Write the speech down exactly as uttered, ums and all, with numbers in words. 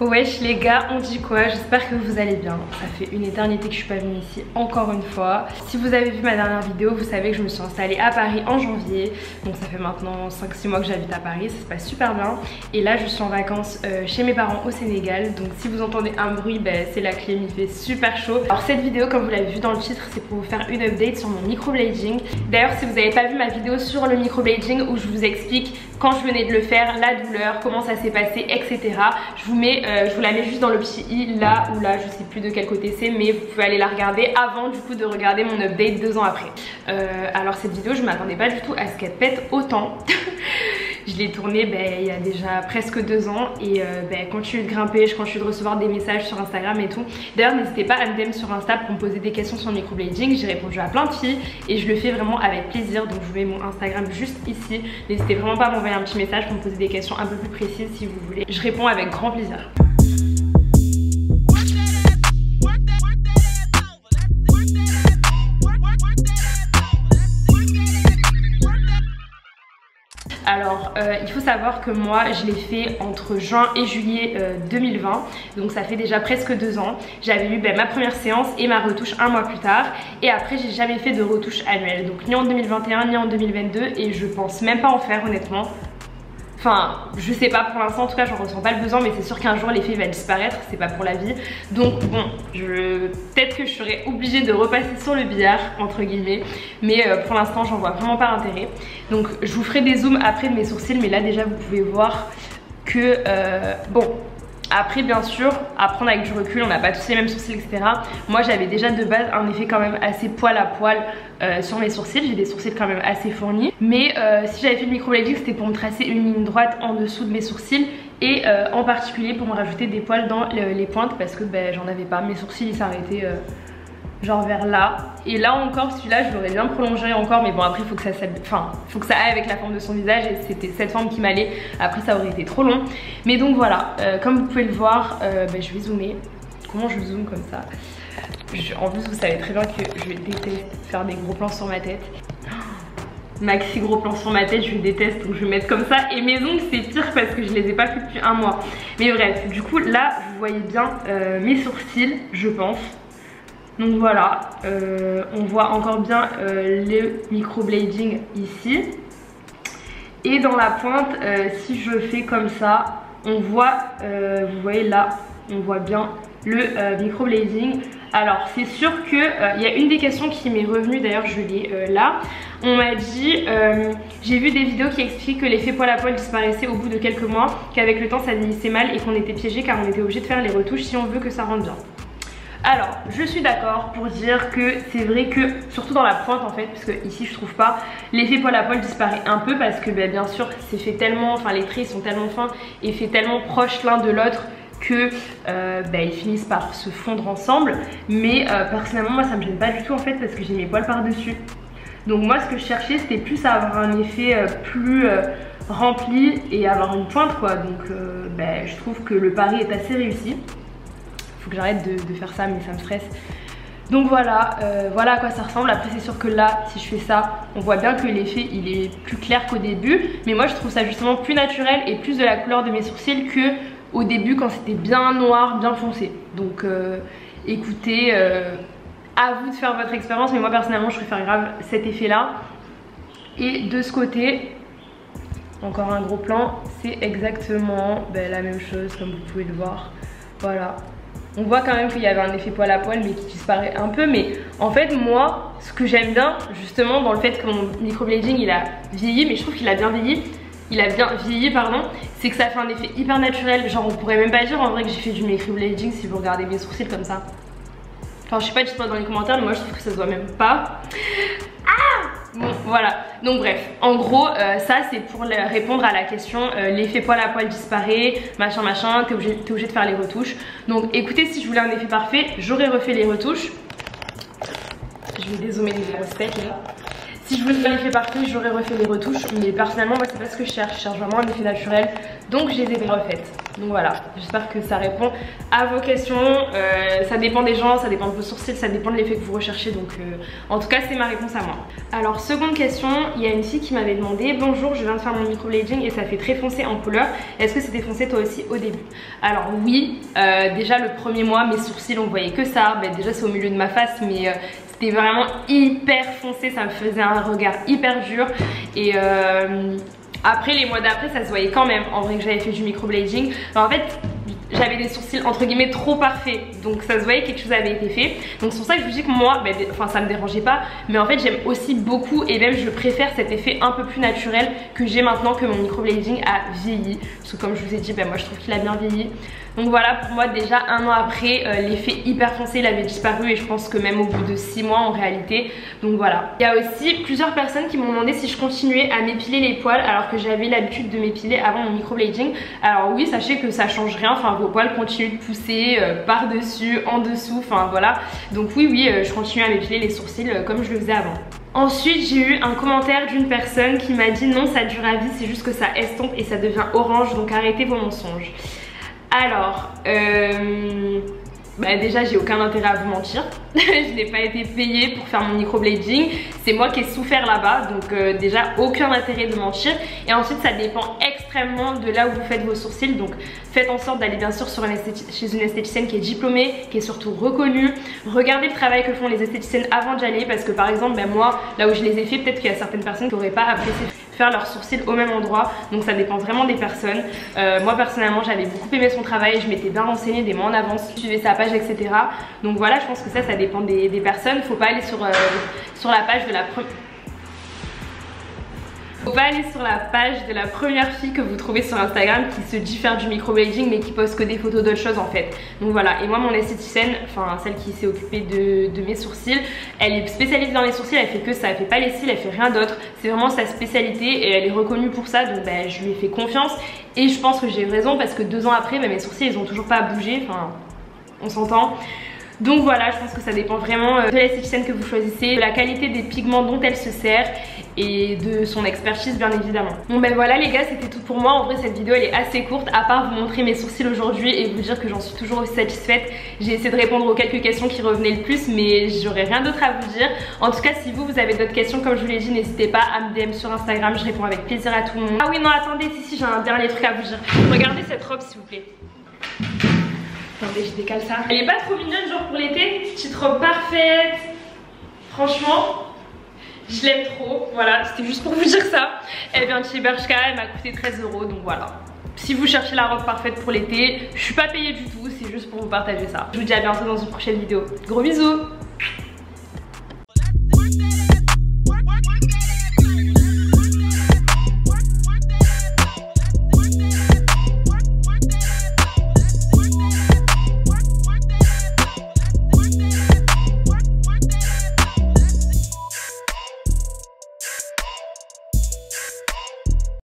Wesh les gars, on dit quoi? J'espère que vous allez bien. Ça fait une éternité que je suis pas venue ici encore une fois. Si vous avez vu ma dernière vidéo, vous savez que je me suis installée à Paris en janvier. Donc ça fait maintenant cinq six mois que j'habite à Paris, ça se passe super bien. Et là je suis en vacances euh, chez mes parents au Sénégal. Donc si vous entendez un bruit, bah, c'est la clim, il fait super chaud. Alors cette vidéo, comme vous l'avez vu dans le titre, c'est pour vous faire une update sur mon microblading. D'ailleurs si vous n'avez pas vu ma vidéo sur le microblading où je vous explique quand je venais de le faire, la douleur, comment ça s'est passé, et cetera. Je vous mets Euh, je vous la mets juste dans le petit i là ou là, je sais plus de quel côté c'est, mais vous pouvez aller la regarder avant du coup de regarder mon update deux ans après. Euh, alors cette vidéo, je m'attendais pas du tout à ce qu'elle pète autant. Je l'ai tournée ben, il y a déjà presque deux ans et euh, ben, continue de grimper, je continue de recevoir des messages sur Instagram et tout. D'ailleurs n'hésitez pas à me D M sur Insta pour me poser des questions sur le microblading, j'ai répondu à plein de filles et je le fais vraiment avec plaisir, donc je vous mets mon Instagram juste ici. N'hésitez vraiment pas à m'envoyer un petit message pour me poser des questions un peu plus précises si vous voulez, je réponds avec grand plaisir. Alors euh, il faut savoir que moi je l'ai fait entre juin et juillet euh, deux mille vingt, donc ça fait déjà presque deux ans. J'avais eu ben, ma première séance et ma retouche un mois plus tard, et après j'ai jamais fait de retouche annuelle, donc ni en deux mille vingt et un ni en deux mille vingt-deux, et je pense même pas en faire honnêtement. Enfin, je sais pas pour l'instant, en tout cas j'en ressens pas le besoin, mais c'est sûr qu'un jour l'effet va disparaître, c'est pas pour la vie. Donc bon, je... peut-être que je serai obligée de repasser sur le billard, entre guillemets, mais euh, pour l'instant j'en vois vraiment pas l'intérêt. Donc je vous ferai des zooms après de mes sourcils, mais là déjà vous pouvez voir que euh, bon... Après bien sûr, à prendre avec du recul, on n'a pas tous les mêmes sourcils, et cetera. Moi j'avais déjà de base un effet quand même assez poil à poil euh, sur mes sourcils, j'ai des sourcils quand même assez fournis. Mais euh, si j'avais fait le microblading, c'était pour me tracer une ligne droite en dessous de mes sourcils et euh, en particulier pour me rajouter des poils dans le, les pointes parce que ben, j'en avais pas, mes sourcils ils s'arrêtaient euh, genre vers là. Et là encore, celui-là je l'aurais bien prolongé encore, mais bon après il faut que ça, ça, enfin, faut que ça aille avec la forme de son visage et c'était cette forme qui m'allait, après ça aurait été trop long. Mais donc voilà, euh, comme vous pouvez le voir, euh, bah, je vais zoomer. Comment je zoome comme ça? je, En plus vous savez très bien que je déteste faire des gros plans sur ma tête. Maxi gros plan sur ma tête, je les déteste, donc je vais mettre comme ça. Et mes ongles c'est pire parce que je les ai pas fait depuis un mois. Mais bref, du coup là vous voyez bien euh, mes sourcils je pense. Donc voilà, euh, on voit encore bien euh, le microblading ici. Et dans la pointe, euh, si je fais comme ça, on voit, euh, vous voyez là, on voit bien le euh, microblading. Alors c'est sûr qu'il euh, y a une des questions qui m'est revenue, d'ailleurs je l'ai euh, là. On m'a dit, euh, j'ai vu des vidéos qui expliquent que l'effet poil à poil disparaissait au bout de quelques mois, qu'avec le temps ça finissait mal et qu'on était piégé car on était obligé de faire les retouches si on veut que ça rentre bien. Alors, je suis d'accord pour dire que c'est vrai que, surtout dans la pointe en fait, parce que ici je trouve pas, l'effet poil à poil disparaît un peu parce que bah, bien sûr c'est fait tellement, enfin les traits sont tellement fins et fait tellement proches l'un de l'autre que euh, bah, ils finissent par se fondre ensemble. Mais euh, personnellement moi ça me gêne pas du tout en fait parce que j'ai mes poils par dessus. Donc moi ce que je cherchais c'était plus à avoir un effet euh, plus euh, rempli et avoir une pointe quoi. Donc euh, bah, je trouve que le pari est assez réussi. Faut que j'arrête de, de faire ça mais ça me stresse. Donc voilà, euh, voilà à quoi ça ressemble. Après c'est sûr que là si je fais ça on voit bien que l'effet il est plus clair qu'au début, mais moi je trouve ça justement plus naturel et plus de la couleur de mes sourcils que au début quand c'était bien noir, bien foncé. Donc euh, écoutez, euh, à vous de faire votre expérience, mais moi personnellement je préfère grave cet effet là. Et de ce côté, encore un gros plan, c'est exactement ben, la même chose comme vous pouvez le voir. Voilà. On voit quand même qu'il y avait un effet poil à poil mais qui disparaît un peu, mais en fait moi ce que j'aime bien justement dans le fait que mon microblading il a vieilli, mais je trouve qu'il a bien vieilli, il a bien vieilli pardon, c'est que ça fait un effet hyper naturel, genre on pourrait même pas dire en vrai que j'ai fait du microblading si vous regardez mes sourcils comme ça. Enfin je sais pas, dites-moi dans les commentaires, mais moi je trouve que ça se voit même pas. Ah bon voilà, donc bref, en gros euh, ça c'est pour répondre à la question euh, l'effet poil à poil disparaît, machin machin, t'es obligé, t'es obligé de faire les retouches. Donc écoutez, si je voulais un effet parfait, j'aurais refait les retouches. Je vais dézoomer les grosses têtes là. Si je voulais faire l'effet parfait, j'aurais refait les retouches, mais personnellement moi c'est pas ce que je cherche, je cherche vraiment un effet naturel, donc je les ai refaites. Donc voilà, j'espère que ça répond à vos questions. Euh, ça dépend des gens, ça dépend de vos sourcils, ça dépend de l'effet que vous recherchez. Donc euh, en tout cas, c'est ma réponse à moi. Alors seconde question, il y a une fille qui m'avait demandé: bonjour, je viens de faire mon microblading et ça fait très foncé en couleur. Est-ce que c'était foncé toi aussi au début? Alors oui, euh, déjà le premier mois, mes sourcils, on voyait que ça. Ben, déjà c'est au milieu de ma face, mais... Euh, c'était vraiment hyper foncé, ça me faisait un regard hyper dur. Et euh, après, les mois d'après, ça se voyait quand même en vrai que j'avais fait du microblading. En fait, j'avais des sourcils entre guillemets trop parfaits, donc ça se voyait que quelque chose avait été fait. Donc c'est pour ça que je vous dis que moi, ben, enfin ça me dérangeait pas, mais en fait j'aime aussi beaucoup et même je préfère cet effet un peu plus naturel que j'ai maintenant que mon microblading a vieilli. Parce que comme je vous ai dit, ben, moi je trouve qu'il a bien vieilli. Donc voilà, pour moi déjà un an après, euh, l'effet hyper foncé il avait disparu et je pense que même au bout de six mois en réalité. Donc voilà. Il y a aussi plusieurs personnes qui m'ont demandé si je continuais à m'épiler les poils alors que j'avais l'habitude de m'épiler avant mon microblading. Alors oui, sachez que ça change rien, enfin vos poils continuent de pousser euh, par-dessus, en dessous, enfin voilà. Donc oui, oui, euh, je continue à m'épiler les sourcils euh, comme je le faisais avant. Ensuite, j'ai eu un commentaire d'une personne qui m'a dit: non, ça dure à vie, c'est juste que ça estompe et ça devient orange, donc arrêtez vos mensonges. Alors, euh, bah déjà j'ai aucun intérêt à vous mentir, je n'ai pas été payée pour faire mon microblading, c'est moi qui ai souffert là-bas, donc euh, déjà aucun intérêt de mentir. Et ensuite ça dépend extrêmement de là où vous faites vos sourcils, donc faites en sorte d'aller bien sûr sur une esthét... chez une esthéticienne qui est diplômée, qui est surtout reconnue. Regardez le travail que font les esthéticiennes avant d'y aller, parce que par exemple bah, moi là où je les ai fait, peut-être qu'il y a certaines personnes qui n'auraient pas apprécié faire leurs sourcils au même endroit, donc ça dépend vraiment des personnes. Euh, moi personnellement j'avais beaucoup aimé son travail, je m'étais bien renseignée des mois en avance, je suivais sa page, etc. Donc voilà, je pense que ça ça dépend des, des personnes. Faut pas aller sur, euh, sur la page de la première Faut pas aller sur la page de la première fille que vous trouvez sur Instagram qui se dit faire du microblading mais qui poste que des photos d'autres choses en fait. Donc voilà, et moi mon esthéticienne, enfin celle qui s'est occupée de, de mes sourcils, elle est spécialisée dans les sourcils, elle fait que ça, elle fait pas les cils, elle fait rien d'autre, c'est vraiment sa spécialité et elle est reconnue pour ça, donc bah, je lui ai fait confiance et je pense que j'ai eu raison parce que deux ans après bah, mes sourcils ils ont toujours pas bougé, enfin on s'entend. Donc voilà, je pense que ça dépend vraiment de l'esthéticienne que vous choisissez, de la qualité des pigments dont elle se sert et de son expertise bien évidemment. Bon ben voilà les gars, c'était tout pour moi. En vrai cette vidéo elle est assez courte, à part vous montrer mes sourcils aujourd'hui et vous dire que j'en suis toujours aussi satisfaite. J'ai essayé de répondre aux quelques questions qui revenaient le plus, mais j'aurais rien d'autre à vous dire. En tout cas si vous vous avez d'autres questions, comme je vous l'ai dit, n'hésitez pas à me D M sur Instagram, je réponds avec plaisir à tout le monde. Ah oui non, attendez, si si j'ai un dernier truc à vous dire. Regardez cette robe s'il vous plaît. Attendez, je décale ça. Elle est pas trop mignonne genre pour l'été? Petite robe parfaite. Franchement, je l'aime trop. Voilà, c'était juste pour vous dire ça. Elle vient de chez Bershka, elle m'a coûté treize euros. Donc voilà, si vous cherchez la robe parfaite pour l'été, je suis pas payée du tout, c'est juste pour vous partager ça. Je vous dis à bientôt dans une prochaine vidéo. Gros bisous.